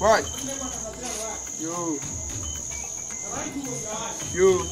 Right. You. You.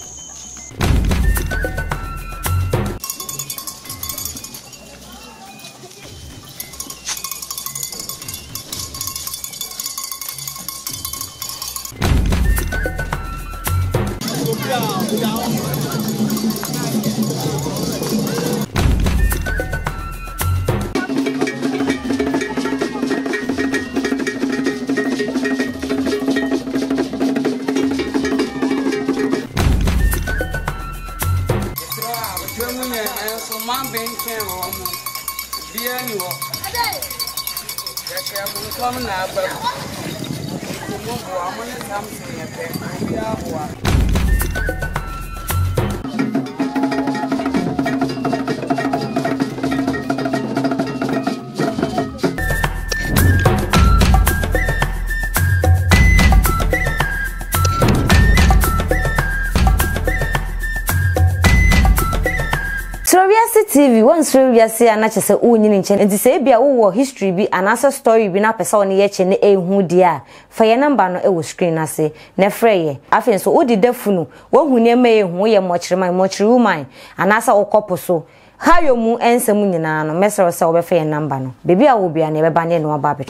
TV once we are saying na chese onyini nche nti se bia wo history bi anasa story bi na pesa oni ye che ne ehu dia fa ye number no ewo screen ase na freye afen so odi dafu no wohu ne ma ehu ye mochiri woman anasa okopo so ha yo mu ensem nyina no mesero se obefa ye number no bebi a wo bia na ebeba ne no aba be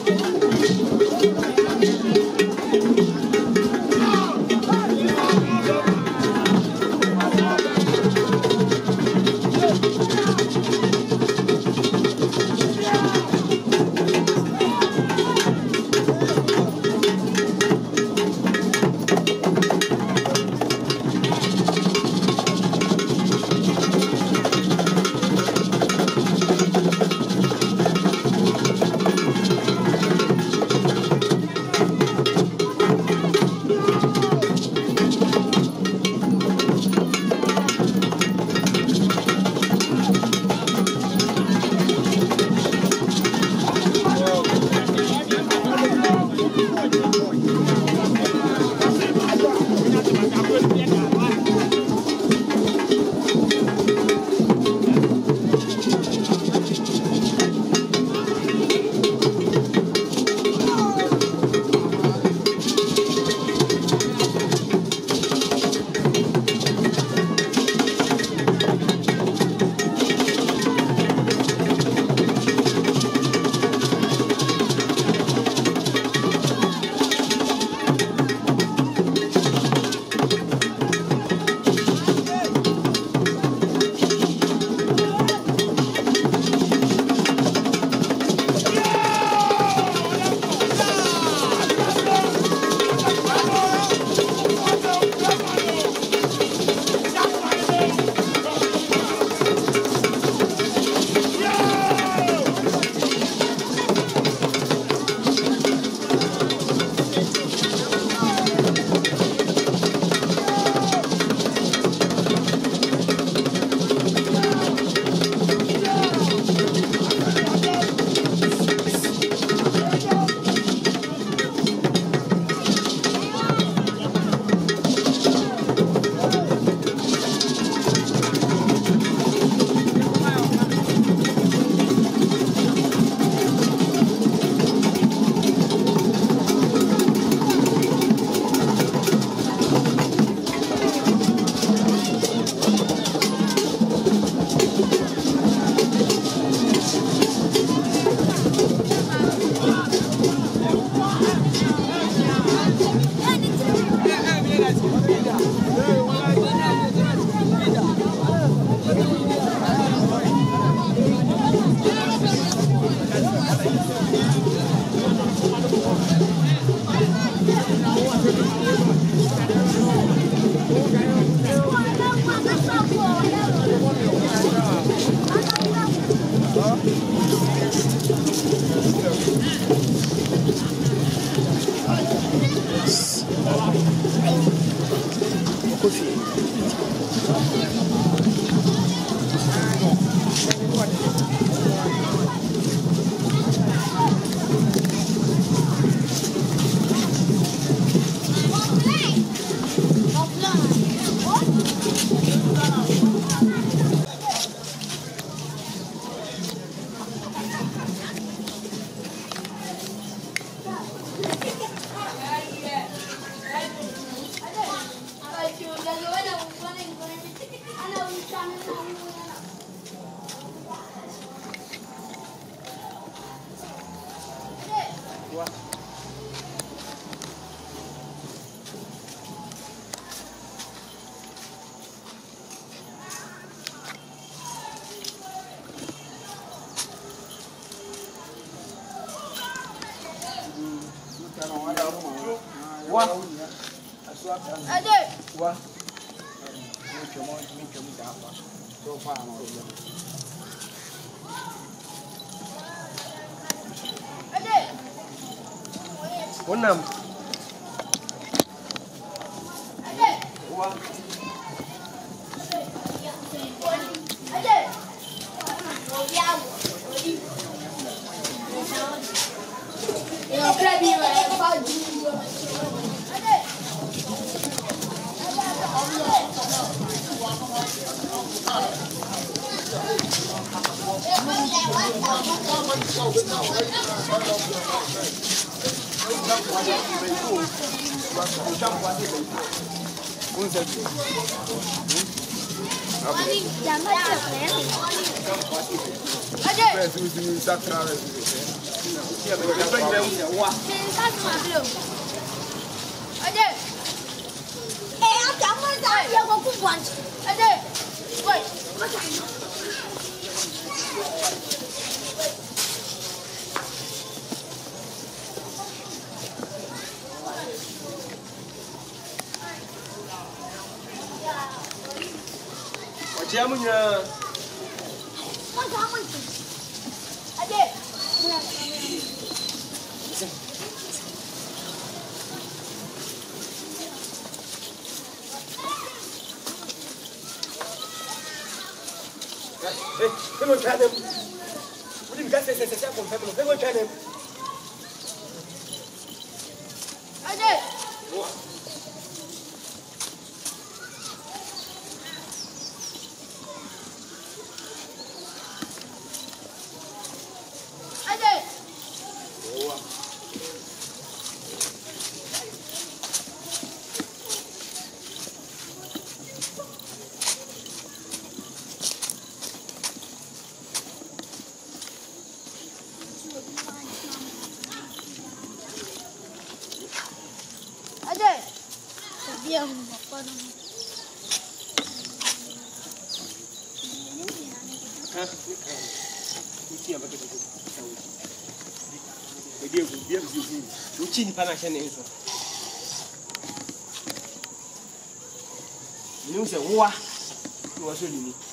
quá. Quá. Ai đi? Quá. Mình chấm cá quá. Tôi pha nó rồi. Ai đi? Bốn năm. Ai đi? Quá. Ai đi? Ngồi dao. Io premio e poi I don't know. Wait, come on, try them. What do you guys say? Come on, try them. I did. Chini pana chene hizo. Mimi usia uwa, uwa suli ni. What?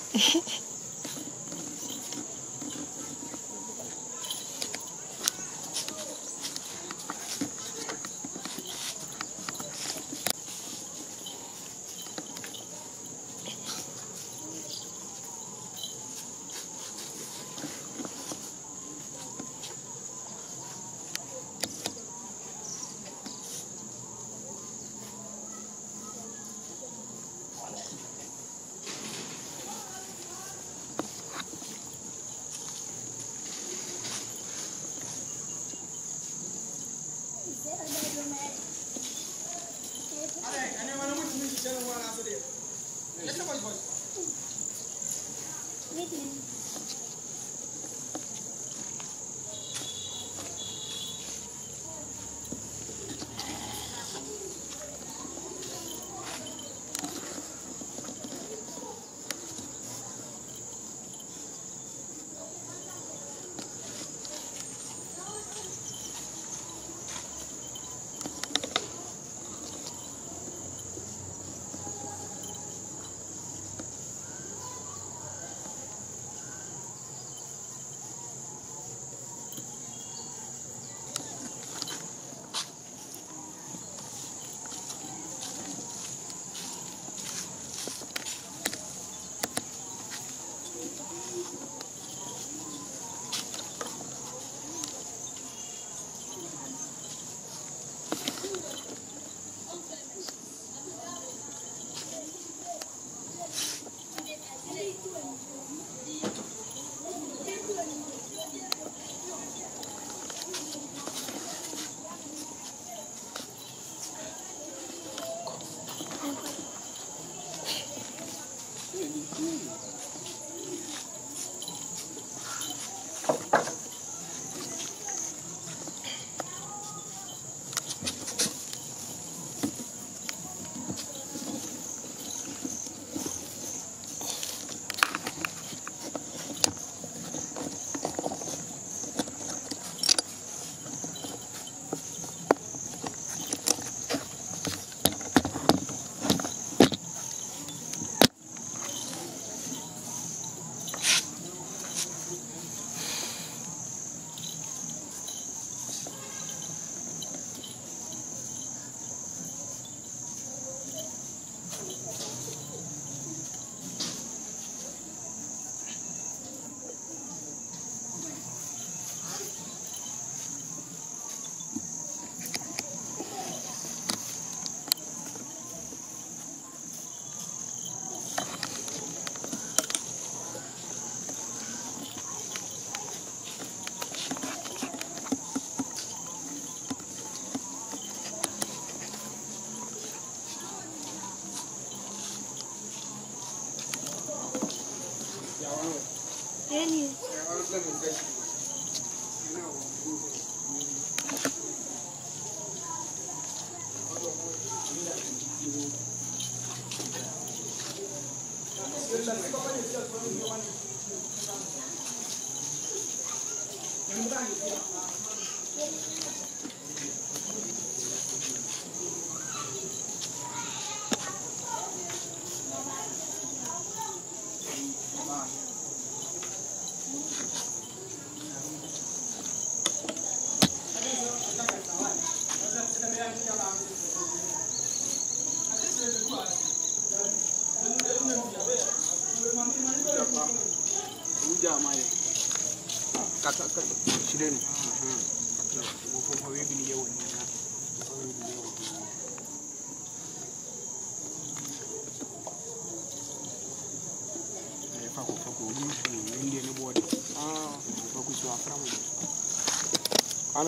I'm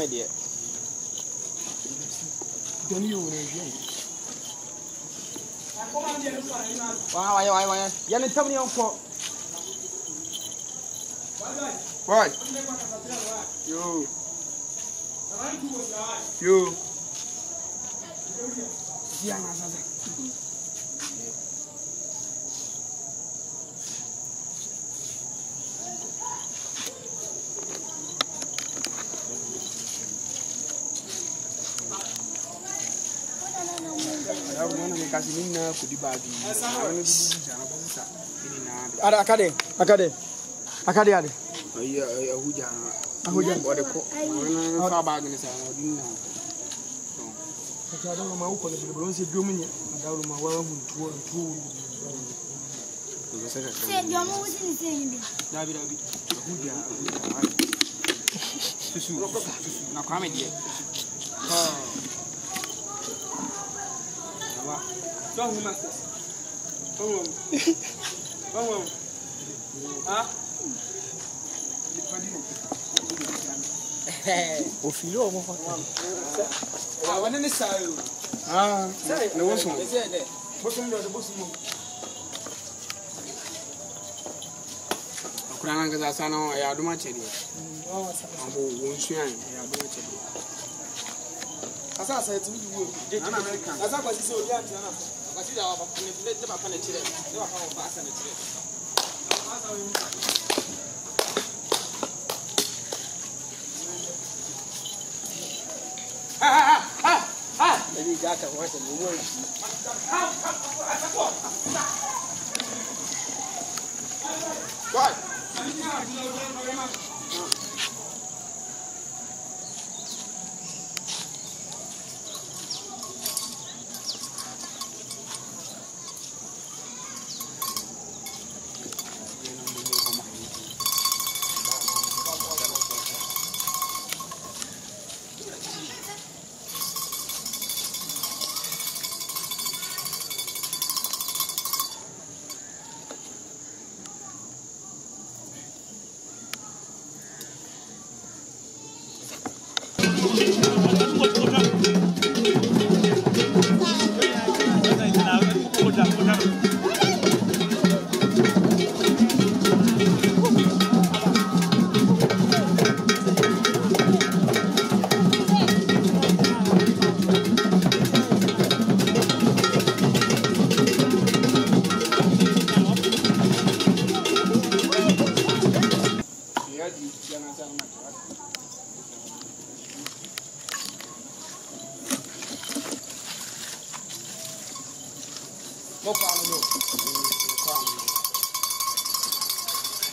idiot. Don't you why? You didn't tell me on for. Why? You. You. Casimina could be bad. Acade. I would what a cook. How bad is I didn't know. But I don't know my open the bronze domain. I don't know my well who don't you master? Don't ah? Oh, Philo, I want to say, ah, no, what's wrong? What's wrong? What's wrong? I do my chili. I said to you, an American. As I was so young, I see our let them upon a chair. They are how fast and a chair. Ah, maybe Jack and Watson. What?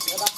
Baba,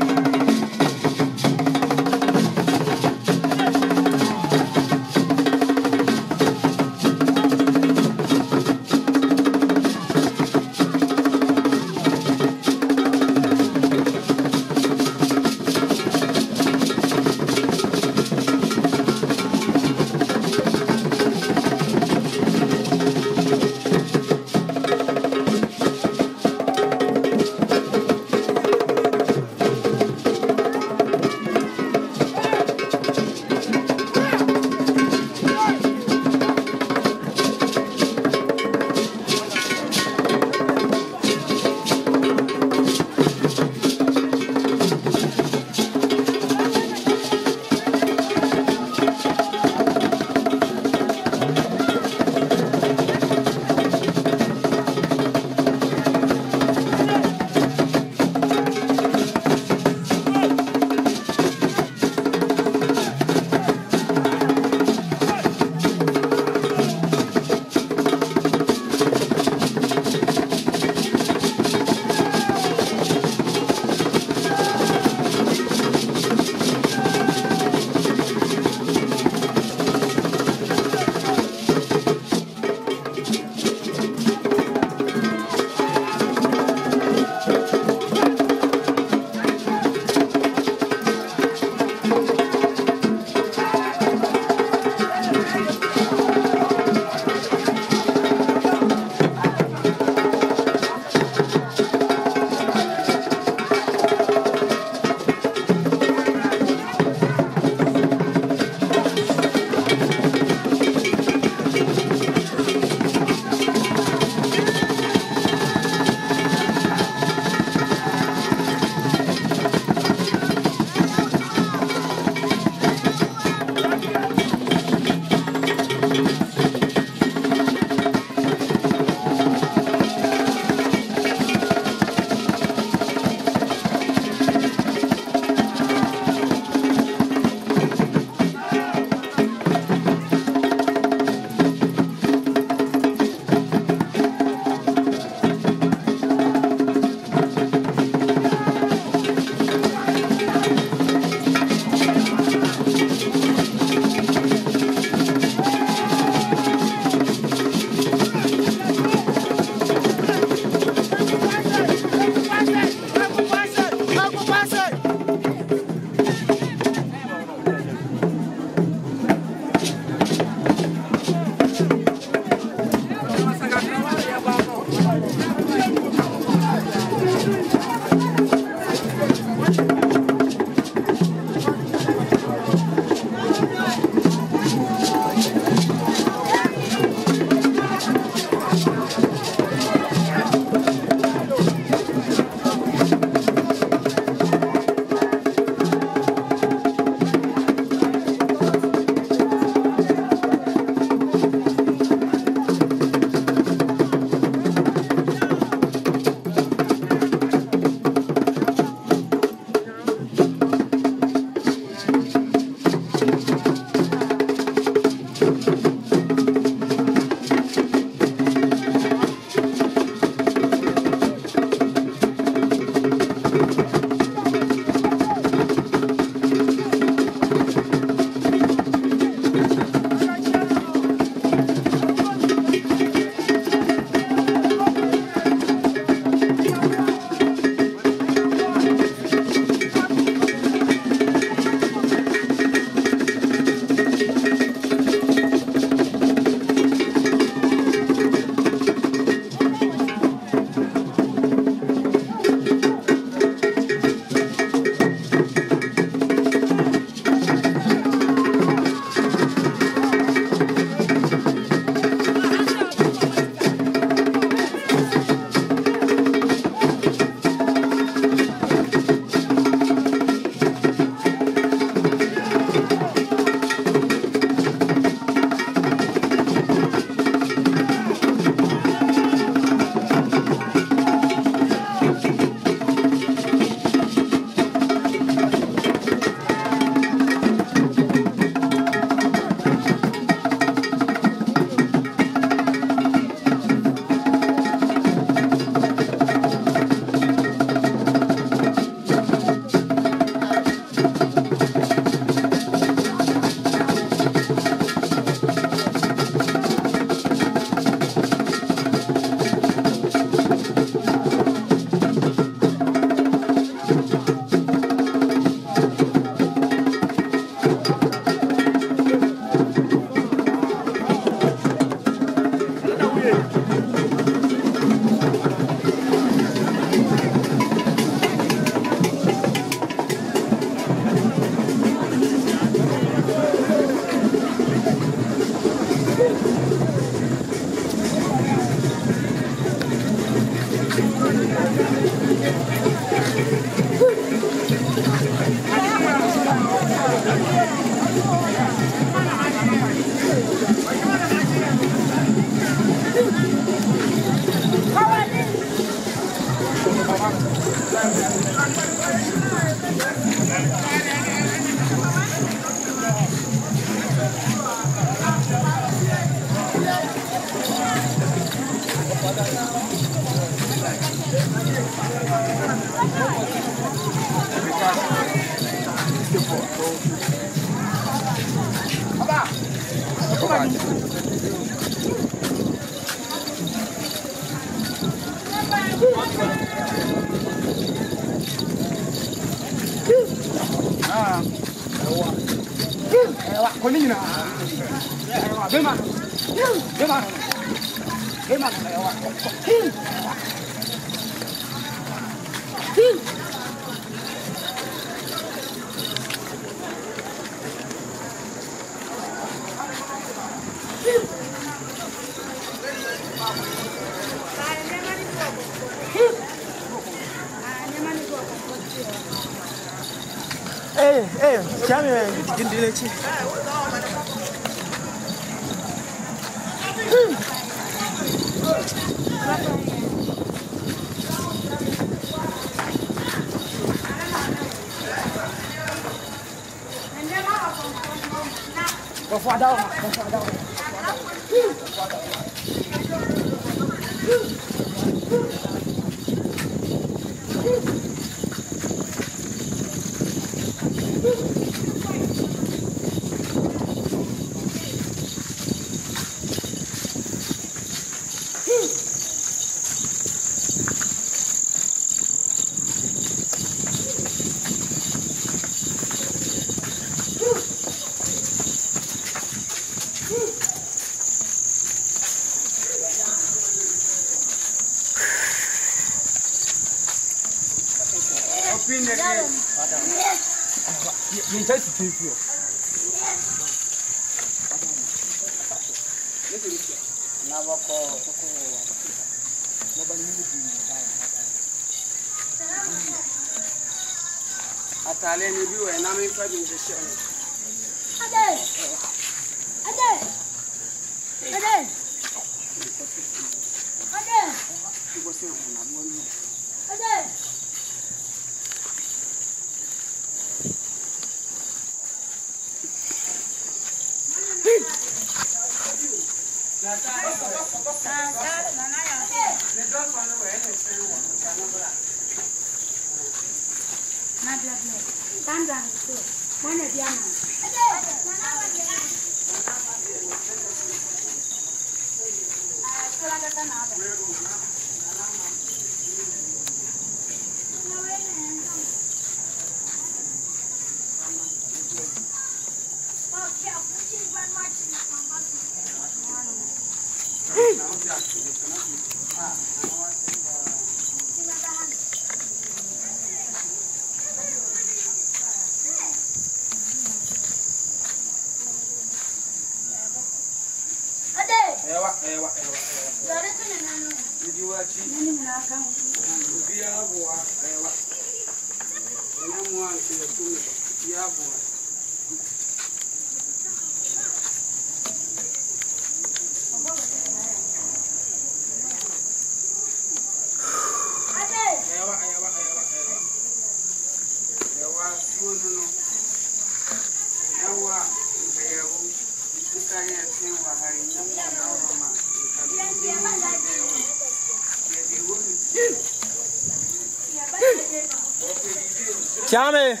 Chame,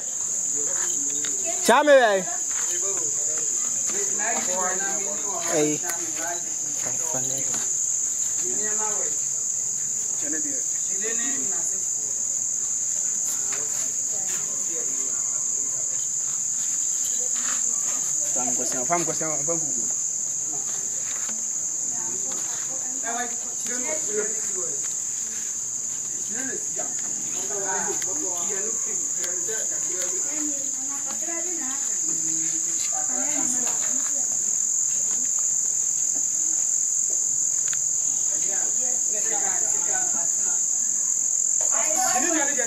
chame, eh? Hey, Okay.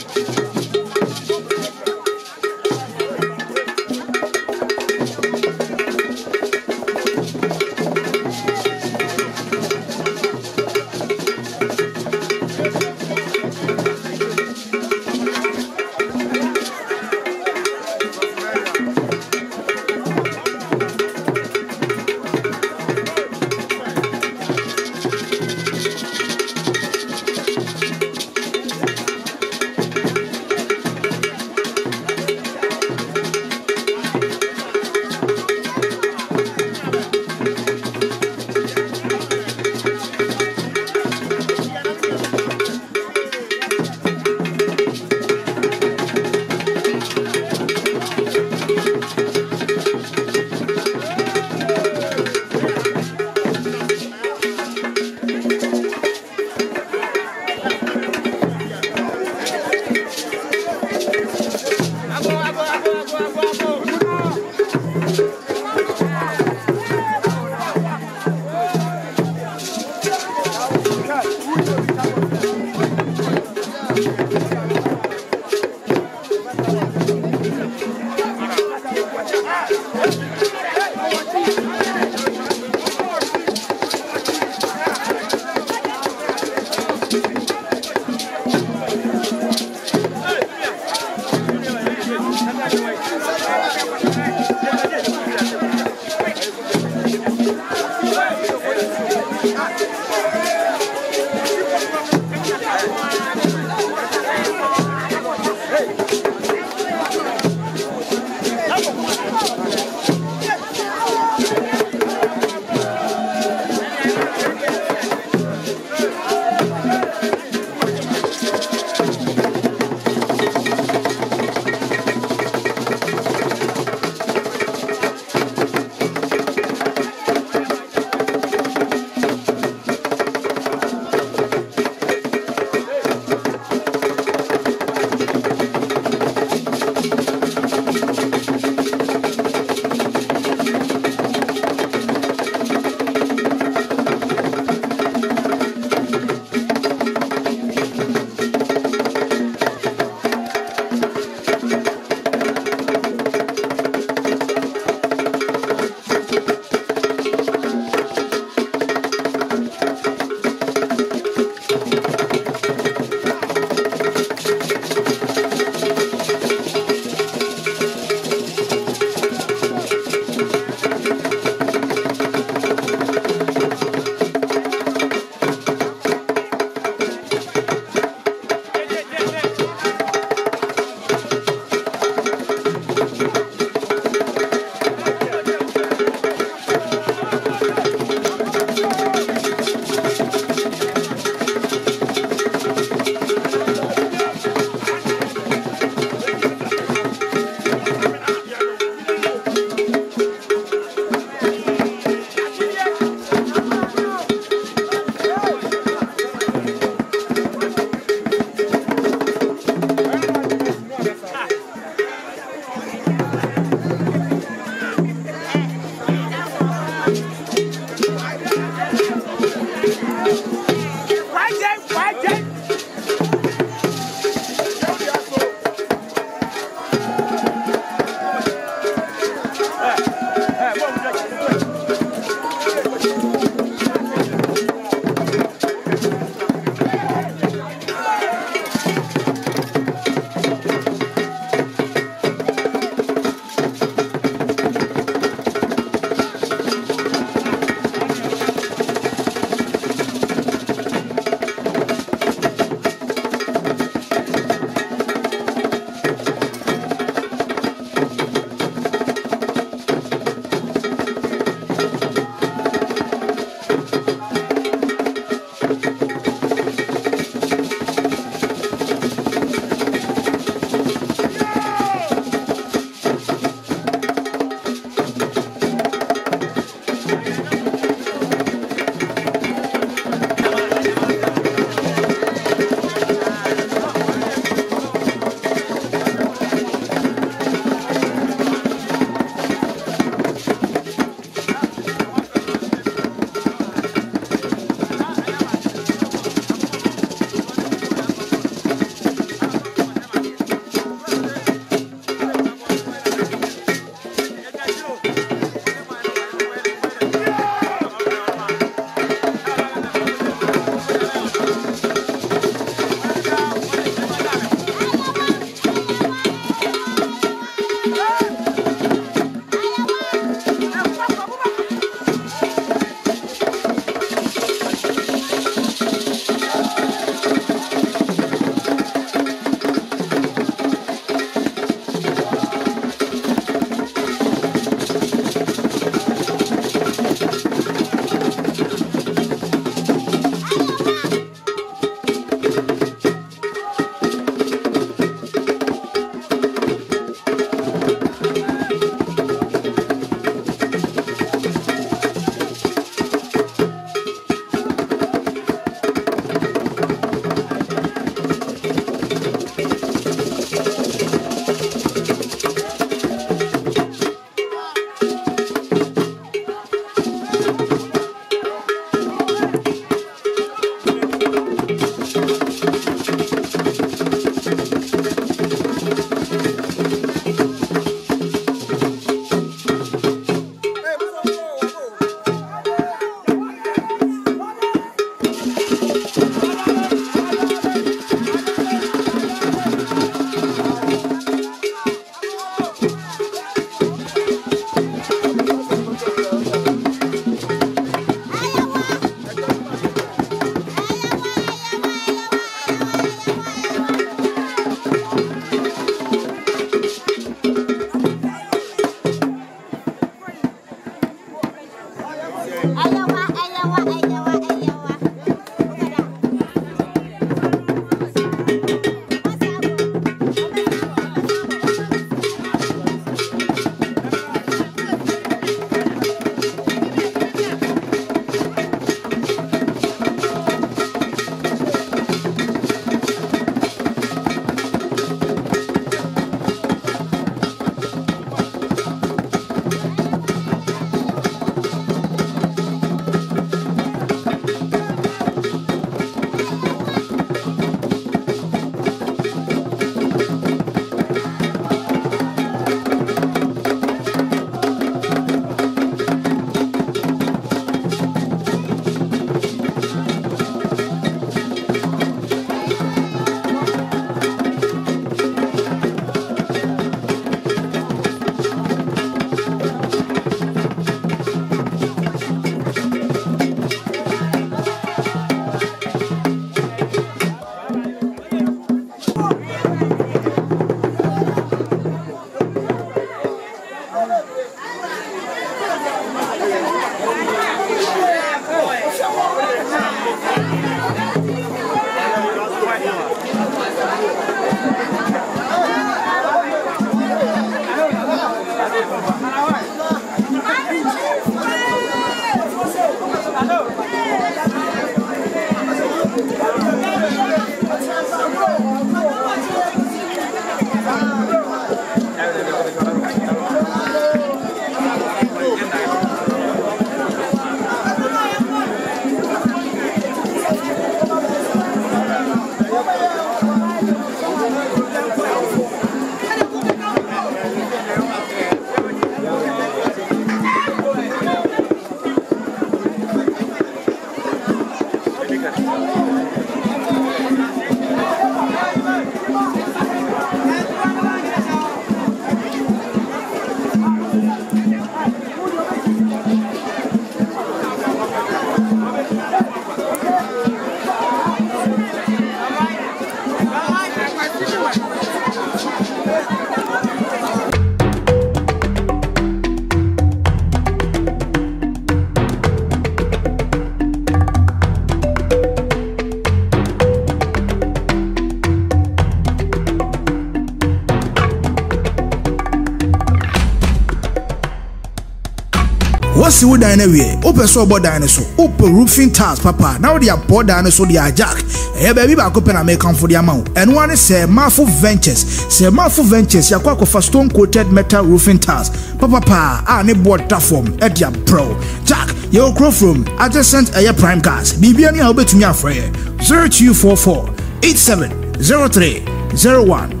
What's you dine away? Open so board dinosaur, open roofing tiles, papa. Now they are poor dinosaur, they are jack. Hey baby, back open and make for the amount. And one is a Marfo Ventures. Say Marfo Ventures, ya kwako for stone coated metal roofing tiles. Papa pa, ah ne board platform at your pro. Jack, your crow from adjacent air prime cars. Bibiani Albert Mia Frey 0244 870301.